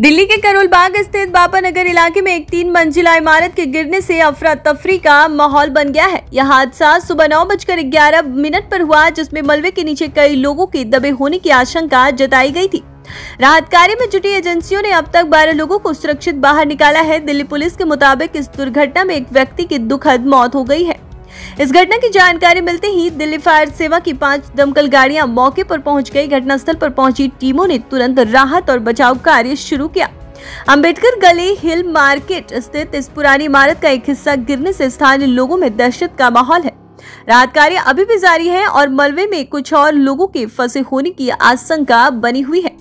दिल्ली के करोल बाग स्थित बापा नगर इलाके में एक 3 मंजिला इमारत के गिरने से अफरा तफरी का माहौल बन गया है। यह हादसा सुबह 9:11 पर हुआ, जिसमें मलबे के नीचे कई लोगों के दबे होने की आशंका जताई गई थी। राहत कार्य में जुटी एजेंसियों ने अब तक 12 लोगों को सुरक्षित बाहर निकाला है। दिल्ली पुलिस के मुताबिक इस दुर्घटना में एक व्यक्ति की दुखद मौत हो गई है। इस घटना की जानकारी मिलते ही दिल्ली फायर सेवा की 5 दमकल गाड़ियां मौके पर पहुंच गई। घटनास्थल पर पहुंची टीमों ने तुरंत राहत और बचाव कार्य शुरू किया। अंबेडकर गली हिल मार्केट स्थित इस पुरानी इमारत का एक हिस्सा गिरने से स्थानीय लोगों में दहशत का माहौल है। राहत कार्य अभी भी जारी है और मलबे में कुछ और लोगों के फंसे होने की आशंका बनी हुई है।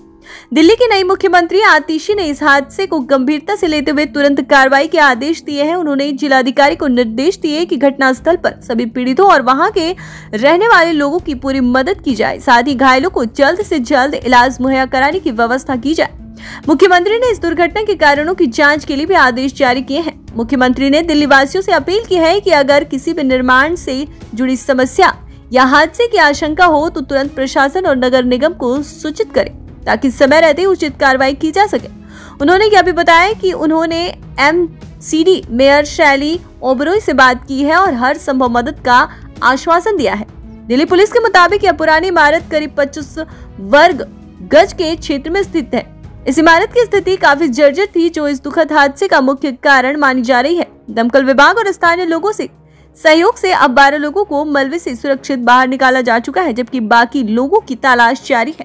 दिल्ली की नई मुख्यमंत्री आतिशी ने इस हादसे को गंभीरता से लेते हुए तुरंत कार्रवाई के आदेश दिए हैं। उन्होंने जिलाधिकारी को निर्देश दिए कि घटनास्थल पर सभी पीड़ितों और वहां के रहने वाले लोगों की पूरी मदद की जाए, साथ ही घायलों को जल्द से जल्द इलाज मुहैया कराने की व्यवस्था की जाए। मुख्यमंत्री ने इस दुर्घटना के कारणों की जाँच के लिए भी आदेश जारी किए हैं। मुख्यमंत्री ने दिल्ली वासियों से अपील की है कि अगर किसी भी निर्माण से जुड़ी समस्या या हादसे की आशंका हो तो तुरंत प्रशासन और नगर निगम को सूचित करें ताकि समय रहते उचित कार्रवाई की जा सके। उन्होंने यह भी बताया कि उन्होंने एमसीडी मेयर शैली ओबरॉय से बात की है और हर संभव मदद का आश्वासन दिया है। दिल्ली पुलिस के मुताबिक यह पुरानी इमारत करीब 25 वर्ग गज के क्षेत्र में स्थित है। इस इमारत की स्थिति काफी जर्जर थी, जो इस दुखद हादसे का मुख्य कारण मानी जा रही है। दमकल विभाग और स्थानीय लोगों से सहयोग से अब 12 लोगों को मलबे से सुरक्षित बाहर निकाला जा चुका है, जबकि बाकी लोगों की तलाश जारी है।